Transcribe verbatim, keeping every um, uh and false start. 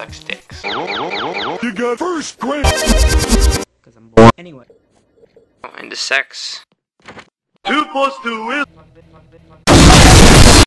sucks dicks. You got first grade. Cause I'm bored. Anyway. Into sex. Two plus two is.